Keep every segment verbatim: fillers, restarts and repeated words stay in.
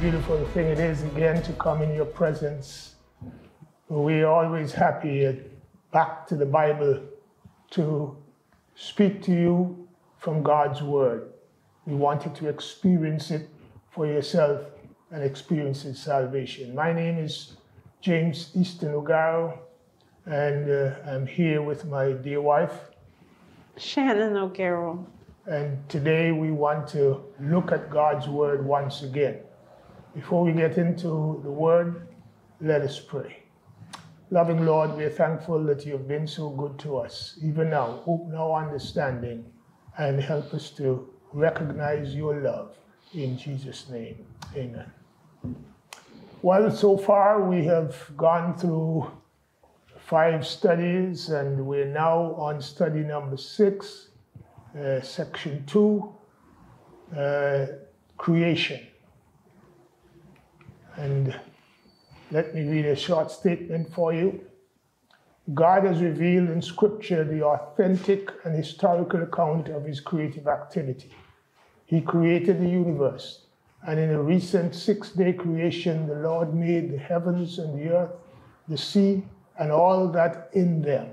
beautiful thing it is again to come in your presence. We're always happy at Back to the Bible to speak to you from God's Word. You wanted to experience it for yourself and experience His salvation. My name is James Easton O'Garro, and uh, I'm here with my dear wife, Shannon O'Garro. And today we want to look at God's Word once again. Before we get into the Word, let us pray. Loving Lord, we are thankful that you have been so good to us. Even now, open our understanding and help us to recognize your love. In Jesus' name, amen. Well, so far we have gone through five studies, and we're now on study number six. Uh, section two, uh, creation. And let me read a short statement for you. God has revealed in Scripture the authentic and historical account of his creative activity. He created the universe, and in a recent six-day creation, the Lord made the heavens and the earth, the sea, and all that in them,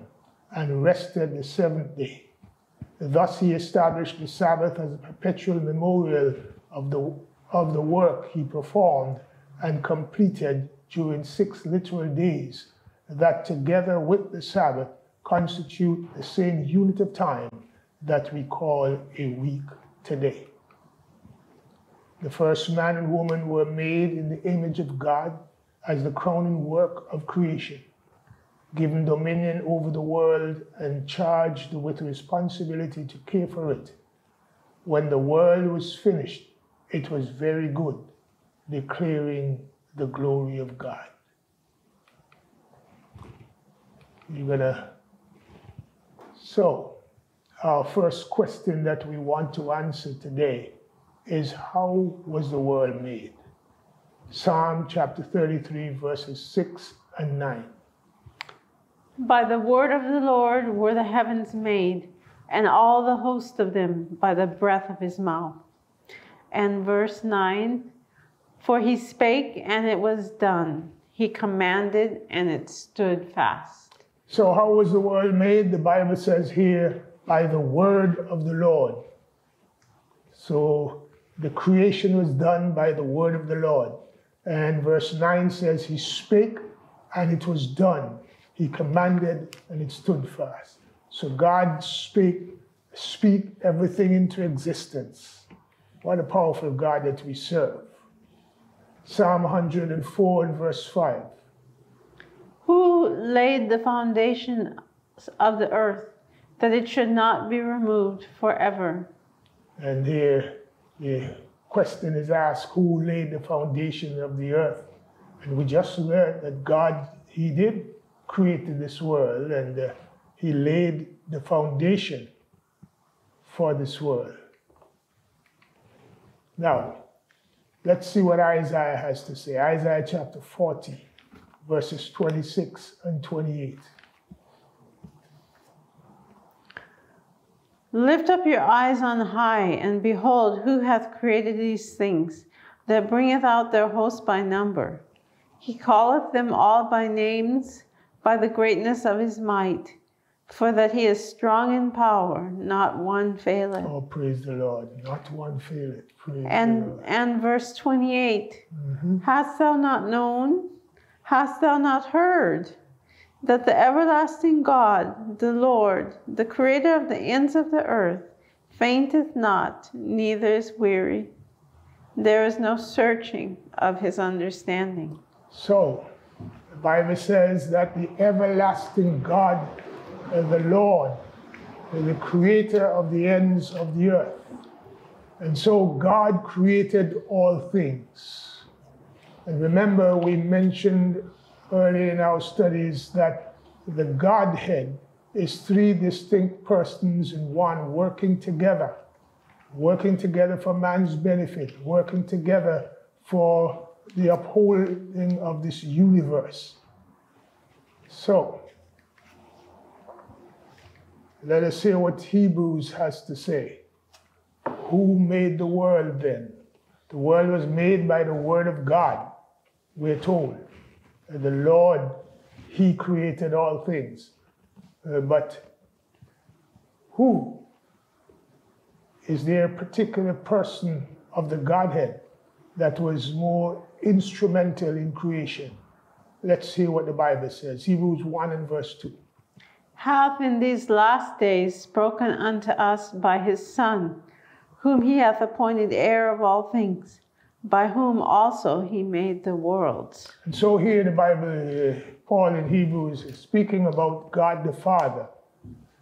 and rested the seventh day. Thus he established the Sabbath as a perpetual memorial of the, of the work he performed and completed during six literal days that, together with the Sabbath, constitute the same unit of time that we call a week today. The first man and woman were made in the image of God as the crowning work of creation, given dominion over the world and charged with responsibility to care for it. When the world was finished, it was very good, declaring the glory of God. You're gonna... So, our first question that we want to answer today is, how was the world made? Psalm chapter thirty-three, verses six and nine. By the word of the Lord were the heavens made, and all the host of them by the breath of his mouth. And verse nine, for he spake, and it was done. He commanded, and it stood fast. So how was the world made? The Bible says here, by the word of the Lord. So the creation was done by the word of the Lord. And verse nine says, he spake, and it was done. He commanded, and it stood fast. So God speak, speak everything into existence. What a powerful God that we serve. Psalm one hundred four and verse five. Who laid the foundation of the earth, that it should not be removed forever? And here the question is asked, who laid the foundation of the earth? And we just learned that God, he did, created this world, and uh, he laid the foundation for this world. Now, let's see what Isaiah has to say. Isaiah chapter forty, verses twenty-six and twenty-eight. Lift up your eyes on high, and behold, who hath created these things, that bringeth out their host by number. He calleth them all by names, by the greatness of his might, for that he is strong in power, not one faileth. Oh, praise the Lord, not one faileth. Praise and, the Lord. And verse twenty-eight, mm-hmm. Hast thou not known, hast thou not heard, that the everlasting God, the Lord, the creator of the ends of the earth, fainteth not, neither is weary. There is no searching of his understanding. So, the Bible says that the everlasting God, uh, the Lord, uh, the creator of the ends of the earth. And so God created all things. And remember, we mentioned earlier in our studies that the Godhead is three distinct persons in one, working together, working together for man's benefit, working together for the upholding of this universe. So, let us hear what Hebrews has to say. Who made the world then? The world was made by the word of God. We're told that the Lord, he created all things. Uh, but who is there a particular person of the Godhead that was more instrumental in creation? Let's see what the Bible says. Hebrews one and verse two. Hath in these last days spoken unto us by his Son, whom he hath appointed heir of all things, by whom also he made the worlds. And so here the Bible, uh, Paul in Hebrews is speaking about God the Father.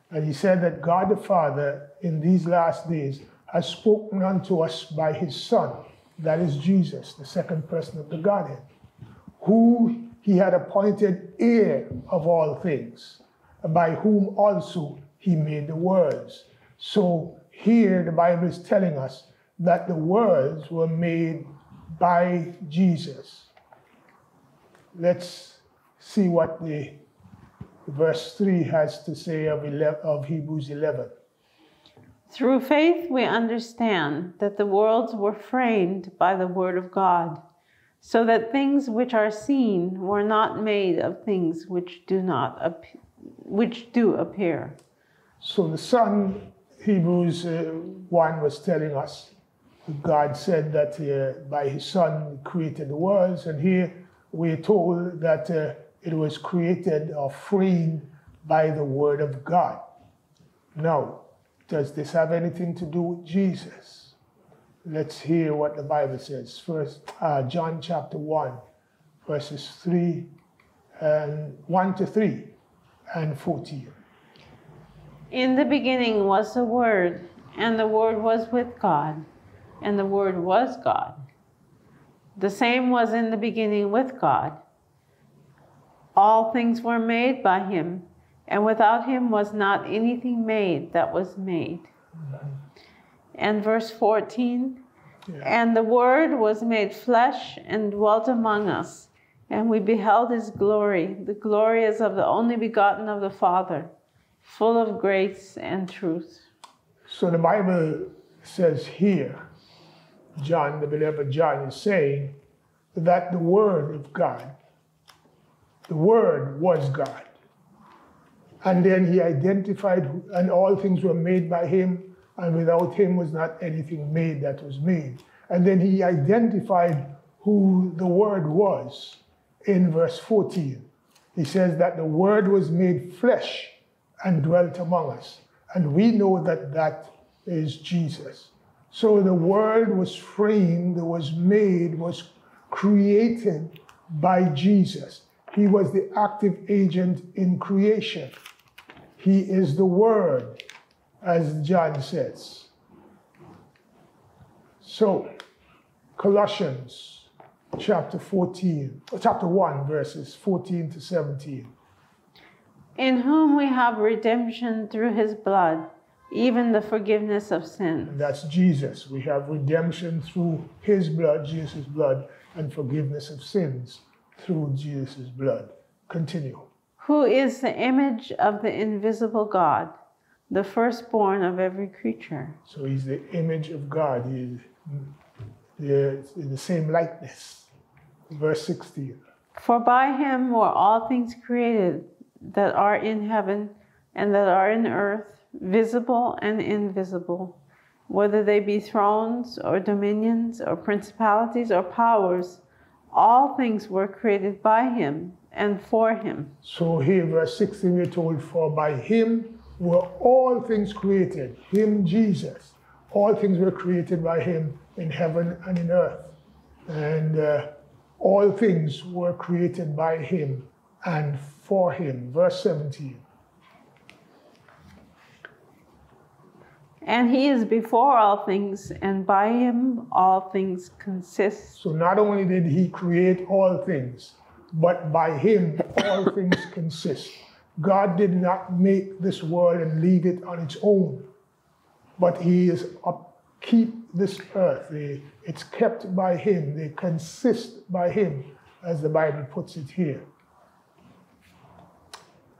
And he said that God the Father in these last days has spoken unto us by his Son, that is Jesus, the second person of the Godhead, who he had appointed heir of all things, by whom also he made the worlds. So here the Bible is telling us that the worlds were made by Jesus. Let's see what the verse three has to say of, eleven, of Hebrews eleven. Through faith we understand that the worlds were framed by the word of God, so that things which are seen were not made of things which do not appear, which do appear. So the Son, Hebrews one was telling us, God said that uh, by his Son created the worlds, and here we are told that uh, it was created or framed by the word of God. Now, does this have anything to do with Jesus? Let's hear what the Bible says. First, uh, John chapter one, verses three and one to three and fourteen. In the beginning was the Word, and the Word was with God, and the Word was God. The same was in the beginning with God. All things were made by him, and without him was not anything made that was made. Mm-hmm. And verse fourteen, yeah. And the Word was made flesh and dwelt among us, and we beheld his glory. The glory is of the only begotten of the Father, full of grace and truth. So the Bible says here, John, the beloved John, is saying that the Word of God, the Word was God. And then he identified, and all things were made by him, and without him was not anything made that was made. And then he identified who the Word was in verse fourteen. He says that the Word was made flesh and dwelt among us. And we know that that is Jesus. So the Word was framed, was made, was created by Jesus. He was the active agent in creation. He is the Word, as John says. So, Colossians chapter one, verses fourteen to seventeen. In whom we have redemption through his blood, even the forgiveness of sins. And that's Jesus. We have redemption through his blood, Jesus' blood, and forgiveness of sins through Jesus' blood. Continue. Who is the image of the invisible God, the firstborn of every creature. So he's the image of God. He is in the same likeness. Verse sixteen. For by him were all things created, that are in heaven and that are in earth, visible and invisible, whether they be thrones or dominions or principalities or powers, all things were created by him and for him. So here, verse sixteen, we're told, for by him were all things created, him, Jesus. All things were created by him in heaven and in earth. And uh, all things were created by him and for him. Verse seventeen. And he is before all things, and by him all things consist. So not only did he create all things, but by him all things consist. God did not make this world and leave it on its own, but he is upkeep this earth. They, it's kept by him. They consist by him, as the Bible puts it here.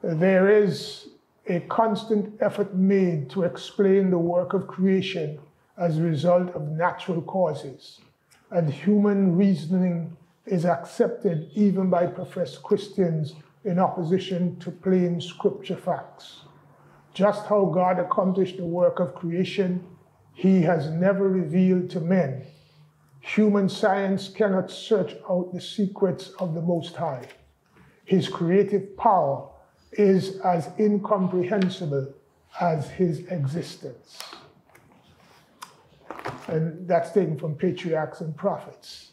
There is a constant effort made to explain the work of creation as a result of natural causes. and human reasoning is accepted even by professed Christians in opposition to plain scripture facts. Just how God accomplished the work of creation, he has never revealed to men. Human science cannot search out the secrets of the Most High. His creative power is as incomprehensible as his existence. And that's taken from Patriarchs and Prophets.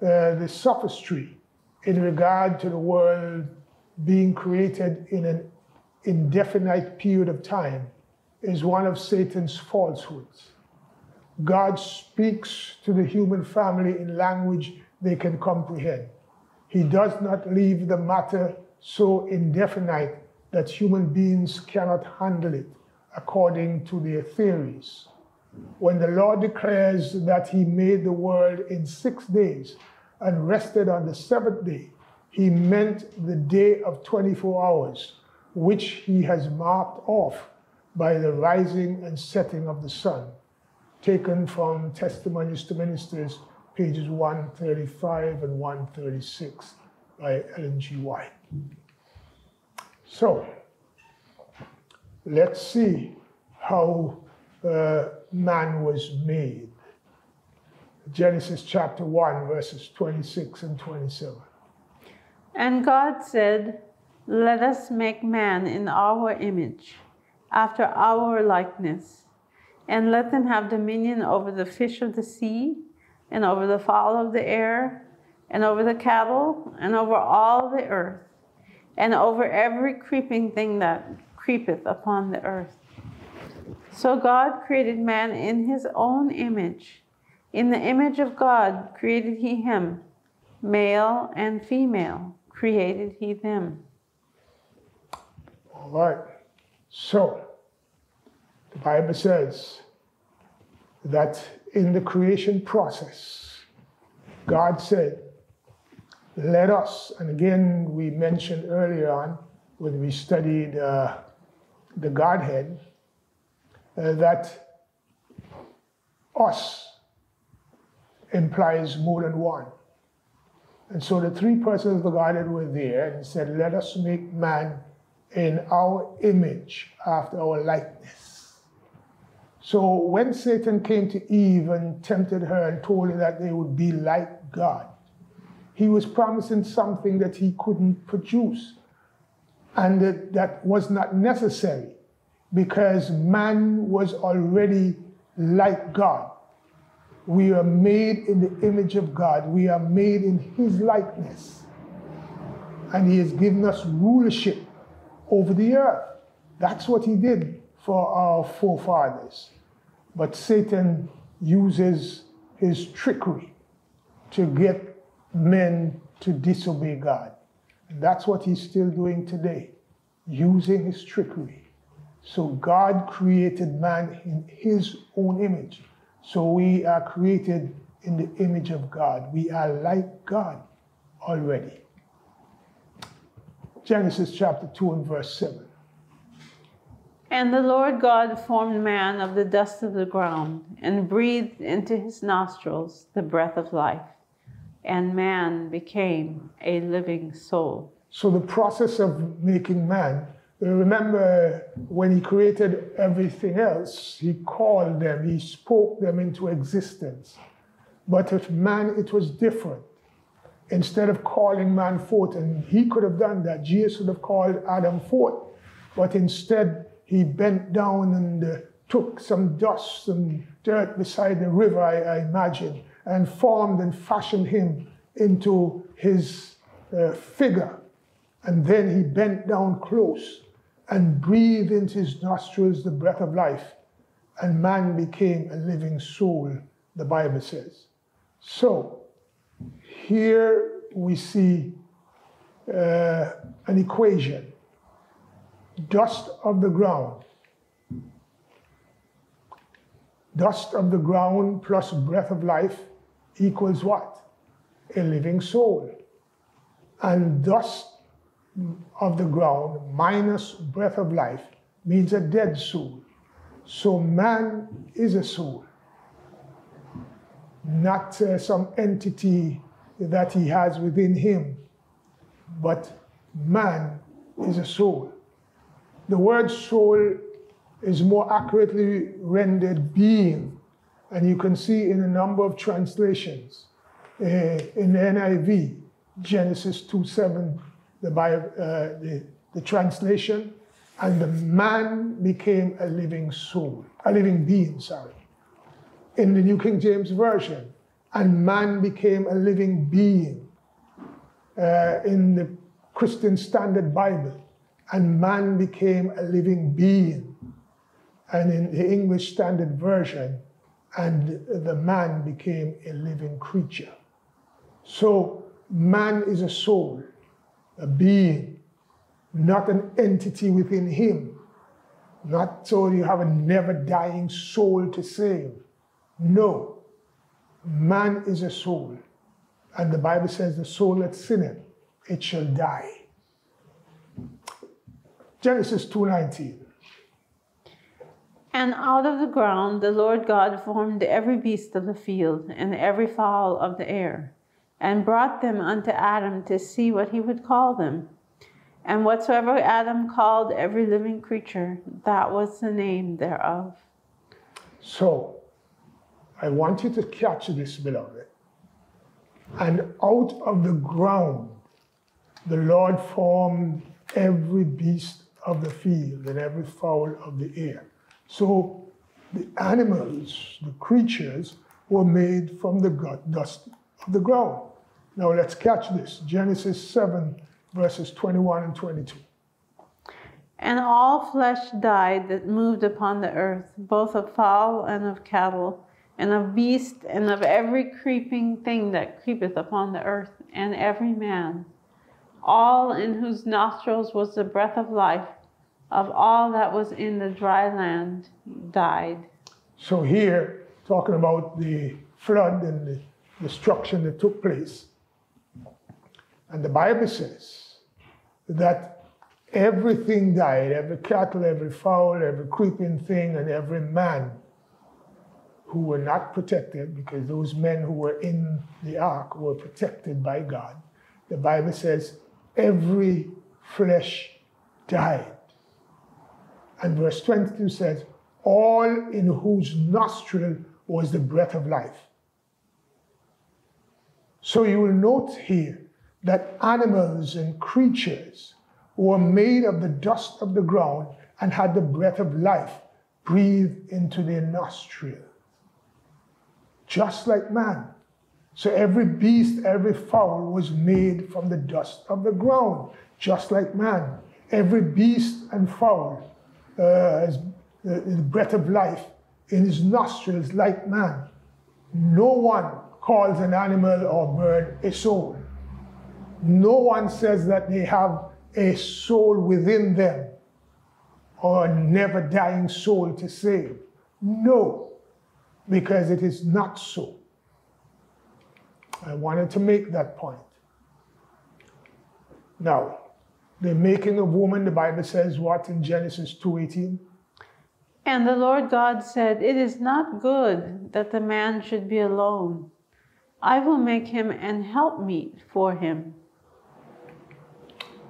Uh, the sophistry in regard to the world being created in an indefinite period of time is one of Satan's falsehoods. God speaks to the human family in language they can comprehend. He does not leave the matter so indefinite that human beings cannot handle it according to their theories. When the Lord declares that he made the world in six days and rested on the seventh day, he meant the day of twenty-four hours, which he has marked off by the rising and setting of the sun. Taken from Testimonies to Ministers, pages one thirty-five and one thirty-six by Ellen G. White. So, let's see how uh, man was made. Genesis chapter one, verses twenty-six and twenty-seven. And God said, "Let us make man in our image, after our likeness, and let them have dominion over the fish of the sea, and over the fowl of the air, and over the cattle, and over all the earth, and over every creeping thing that creepeth upon the earth." So God created man in his own image. In the image of God created he him. Male and female created he them. All right. So, the Bible says that in the creation process, God said, "Let us," and again we mentioned earlier on when we studied uh, the Godhead, uh, that us implies more than one. And so the three persons of the Godhead were there and said, "Let us make man in our image, after our likeness." So when Satan came to Eve and tempted her and told her that they would be like God, he was promising something that he couldn't produce, and that, that was not necessary because man was already like God. We are made in the image of God. We are made in his likeness. And he has given us rulership over the earth. That's what he did for our forefathers. But Satan uses his trickery to get men to disobey God. And that's what he's still doing today, using his trickery. So God created man in his own image. So we are created in the image of God. We are like God already. Genesis chapter two and verse seven. And the Lord God formed man of the dust of the ground and breathed into his nostrils the breath of life, and man became a living soul. So the process of making man, remember when he created everything else, he called them, he spoke them into existence. But with man, it was different. Instead of calling man forth, and he could have done that, Jesus would have called Adam forth, but instead he bent down and uh, took some dust and dirt beside the river, I, I imagine, and formed and fashioned him into his uh, figure. And then he bent down close and breathed into his nostrils the breath of life. And man became a living soul, the Bible says. So here we see uh, an equation. Dust of the ground. Dust of the ground plus breath of life equals what? A living soul. And dust of the ground minus breath of life means a dead soul. So man is a soul. not uh, some entity that he has within him, but man is a soul. The word soul is more accurately rendered being, and you can see in a number of translations. Uh, in the N I V, Genesis two seven, the, Bible, uh, the, the translation, and the man became a living soul, a living being, sorry. In the New King James Version, and man became a living being. Uh, in the Christian Standard Bible, and man became a living being. And in the English Standard Version, and the man became a living creature. So man is a soul, a being, not an entity within him. Not so you have a never-dying soul to save. No, man is a soul. And the Bible says the soul that sinneth, it shall die. Genesis two nineteen. And out of the ground the Lord God formed every beast of the field and every fowl of the air, and brought them unto Adam to see what he would call them. And whatsoever Adam called every living creature, that was the name thereof. So, I want you to catch this, beloved. And out of the ground the Lord formed every beast of the field and every fowl of the air. So the animals, the creatures, were made from the dust of the ground. Now let's catch this. Genesis seven, verses twenty-one and twenty-two. And all flesh died that moved upon the earth, both of fowl and of cattle, and of beast, and of every creeping thing that creepeth upon the earth, and every man, all in whose nostrils was the breath of life, of all that was in the dry land, died. So here, talking about the flood and the destruction that took place, and the Bible says that everything died, every cattle, every fowl, every creeping thing, and every man who were not protected, because those men who were in the ark were protected by God. The Bible says every flesh died. And verse twenty-two says, all in whose nostril was the breath of life. So you will note here that animals and creatures were made of the dust of the ground and had the breath of life breathed into their nostril, just like man. So every beast, every fowl was made from the dust of the ground, just like man. Every beast and fowl Uh, has the, the breath of life in his nostrils like man. No one calls an animal or bird a soul. No one says that they have a soul within them or a never-dying soul to save. No, because it is not so. I wanted to make that point. Now, the making of woman, the Bible says what in Genesis two eighteen? And the Lord God said, it is not good that the man should be alone. I will make him an helpmeet for him.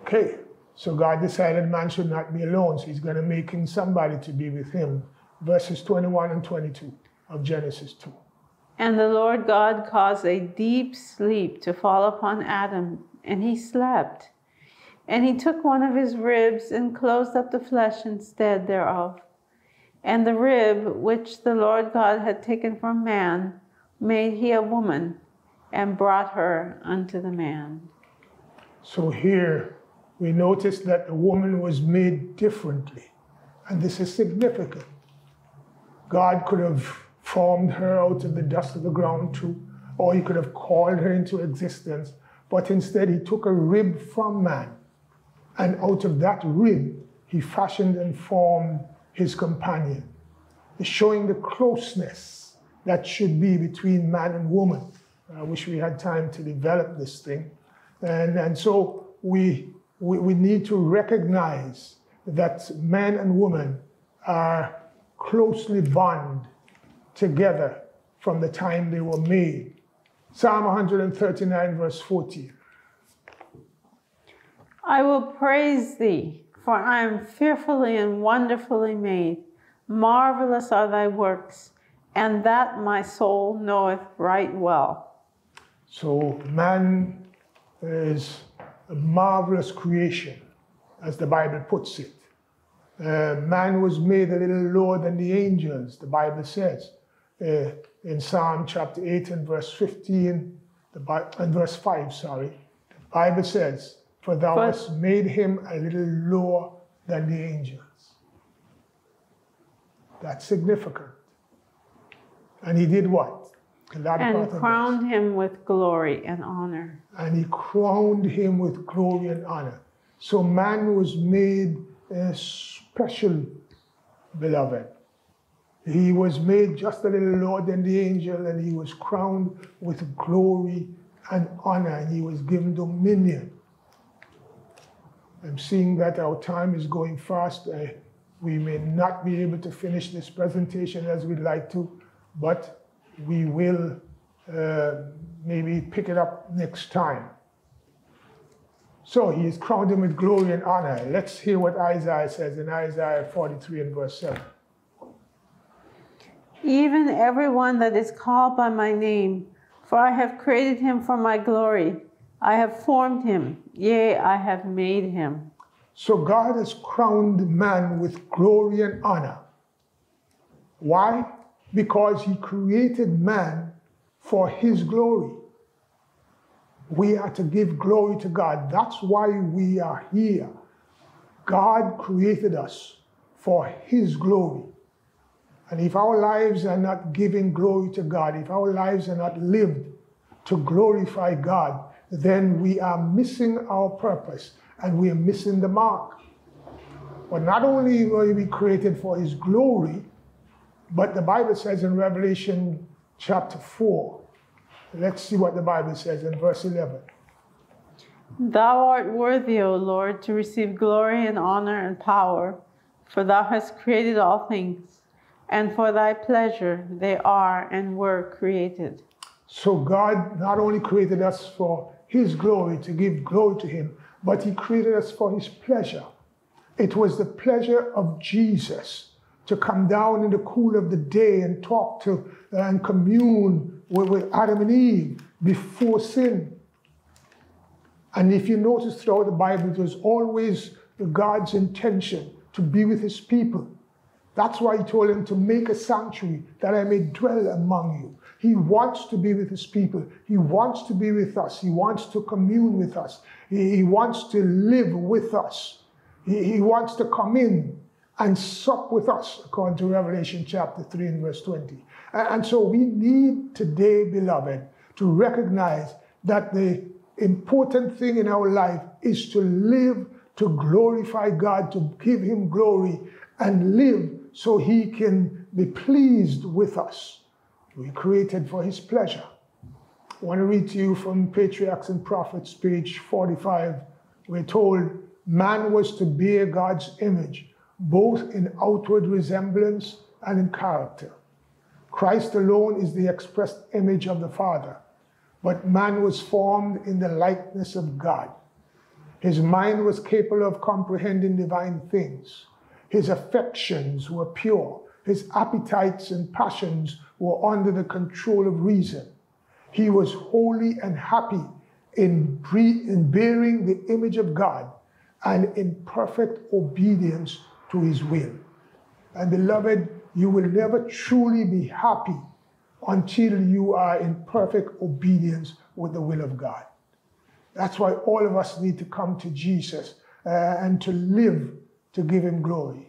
Okay, so God decided man should not be alone, so he's going to make him somebody to be with him. Verses twenty-one and twenty-two of Genesis two. And the Lord God caused a deep sleep to fall upon Adam, and he slept. And he took one of his ribs and closed up the flesh instead thereof. And the rib which the Lord God had taken from man made he a woman and brought her unto the man. So here we notice that the woman was made differently. And this is significant. God could have formed her out of the dust of the ground too, or he could have called her into existence. But instead he took a rib from man. And out of that rib, he fashioned and formed his companion, showing the closeness that should be between man and woman. I wish we had time to develop this thing. And, and so we, we, we need to recognize that man and woman are closely bound together from the time they were made. Psalm one thirty-nine, verse forty. I will praise thee, for I am fearfully and wonderfully made. Marvelous are thy works, and that my soul knoweth right well. So man is a marvelous creation, as the Bible puts it. Uh, man was made a little lower than the angels, the Bible says. Uh, in Psalm chapter eight and verse fifteen, the Bi and verse five, sorry, the Bible says, for thou but, hast made him a little lower than the angels. That's significant. And he did what? And crowned him with glory and honor. And he crowned him with glory and honor. So man was made a special, beloved. He was made just a little lower than the angel, and he was crowned with glory and honor, and he was given dominion. I'm seeing that our time is going fast. Uh, we may not be able to finish this presentation as we'd like to, but we will uh, maybe pick it up next time. So he is crowned him with glory and honor. Let's hear what Isaiah says in Isaiah forty-three and verse seven. Even everyone that is called by my name, for I have created him for my glory. I have formed him, yea, I have made him. So God has crowned man with glory and honor. Why? Because he created man for his glory. We are to give glory to God. That's why we are here. God created us for his glory. And if our lives are not giving glory to God, if our lives are not lived to glorify God, then we are missing our purpose and we are missing the mark. But not only were we created for his glory, but the Bible says in Revelation chapter four, let's see what the Bible says in verse eleven. Thou art worthy, O Lord, to receive glory and honor and power, for thou hast created all things, and for thy pleasure they are and were created. So God not only created us for his glory, to give glory to him, but he created us for his pleasure. It was the pleasure of Jesus to come down in the cool of the day and talk to uh, and commune with, with Adam and Eve before sin. And if you notice throughout the Bible, it was always God's intention to be with his people. That's why he told him to make a sanctuary that I may dwell among you. He wants to be with his people. He wants to be with us. He wants to commune with us. He, he wants to live with us. He, he wants to come in and sup with us, according to Revelation chapter three and verse twenty. And so we need today, beloved, to recognize that the important thing in our life is to live to glorify God, to give him glory, and live so he can be pleased with us. We created for his pleasure. I want to read to you from Patriarchs and Prophets, page forty-five. We're told, man was to bear God's image, both in outward resemblance and in character. Christ alone is the expressed image of the Father, but man was formed in the likeness of God. His mind was capable of comprehending divine things. His affections were pure. His appetites and passions were under the control of reason. He was holy and happy in bearing the image of God and in perfect obedience to his will. And beloved, you will never truly be happy until you are in perfect obedience with the will of God. That's why all of us need to come to Jesus uh, and to live to give him glory.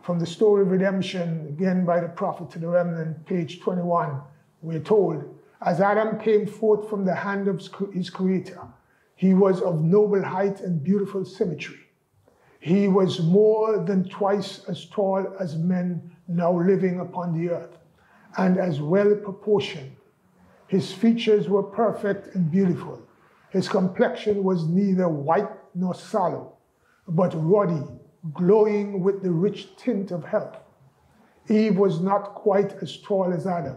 From The Story of Redemption, again by the prophet to the remnant, page twenty-one, we're told, as Adam came forth from the hand of his creator, he was of noble height and beautiful symmetry. He was more than twice as tall as men now living upon the earth, and as well proportioned. His features were perfect and beautiful. His complexion was neither white nor sallow, but ruddy, glowing with the rich tint of health. Eve was not quite as tall as Adam.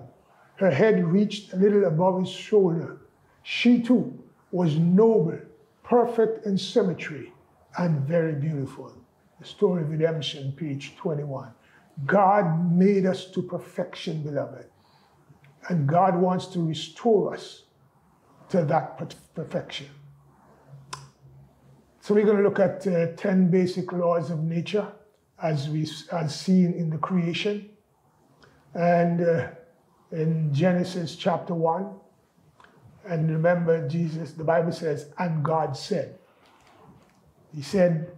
Her head reached a little above his shoulder. She too was noble, perfect in symmetry, and very beautiful. The Story of Redemption, page twenty-one. God made us to perfection, beloved. And God wants to restore us to that perfection. So we're going to look at uh, ten basic laws of nature as we as seen in the creation. And uh, in Genesis chapter one, and remember Jesus, the Bible says, and God said. He said,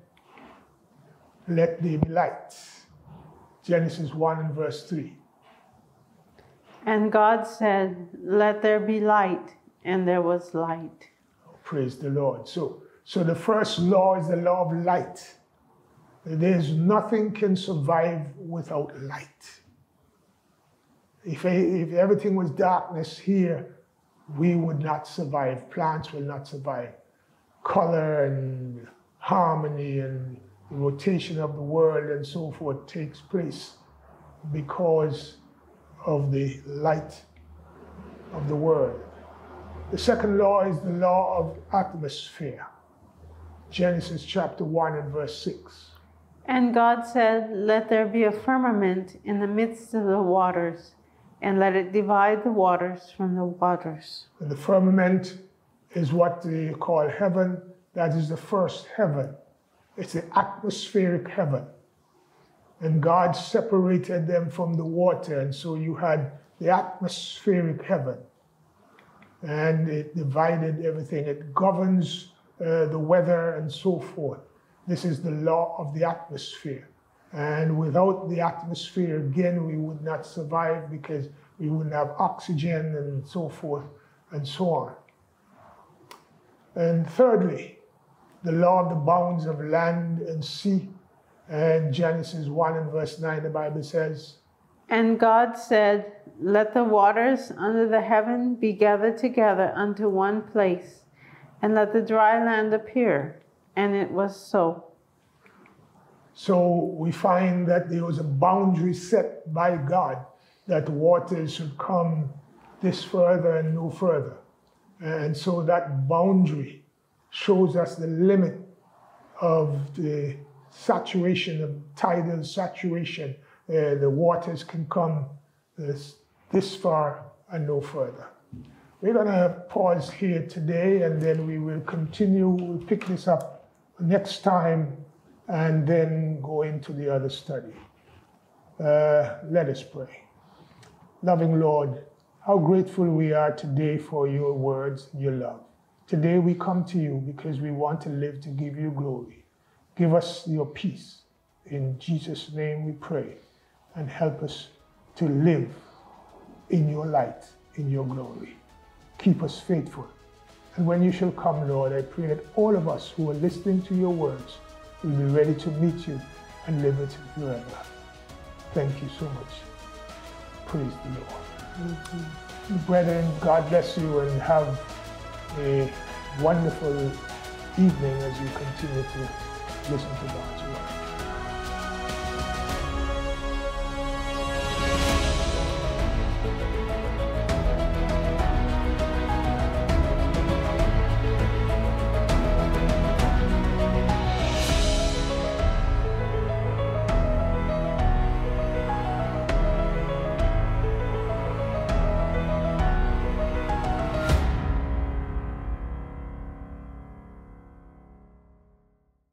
let there be light. Genesis one and verse three. And God said, let there be light, and there was light. Oh, praise the Lord. So, so the first law is the law of light. There's nothing can survive without light. If, if everything was darkness here, we would not survive. Plants will not survive. Color and harmony and the rotation of the world and so forth takes place because of the light of the world. The second law is the law of atmosphere. Genesis chapter one and verse six. And God said, let there be a firmament in the midst of the waters, and let it divide the waters from the waters. And the firmament is what they call heaven. That is the first heaven. It's the atmospheric heaven. And God separated them from the water, and so you had the atmospheric heaven. And it divided everything. It governs uh, the weather and so forth. This is the law of the atmosphere. And without the atmosphere, again, we would not survive because we wouldn't have oxygen and so forth and so on. And thirdly, the law of the bounds of land and sea. And Genesis one and verse nine, the Bible says, and God said, let the waters under the heaven be gathered together unto one place, and let the dry land appear. And it was so. So we find that there was a boundary set by God that waters should come this further and no further. And so that boundary shows us the limit of the saturation, of tidal saturation. Uh, the waters can come this, this far and no further. We're going to pause here today, and then we will continue. We'll pick this up next time and then go into the other study. Uh, let us pray. Loving Lord, how grateful we are today for your words and your love. Today we come to you because we want to live to give you glory. Give us your peace. In Jesus' name we pray, and help us to live in your light, in your glory. Keep us faithful. And when you shall come, Lord, I pray that all of us who are listening to your words will be ready to meet you and live with you forever. Thank you so much. Praise the Lord. Mm-hmm. Brethren, God bless you, and have a wonderful evening as you continue to listen to God's word.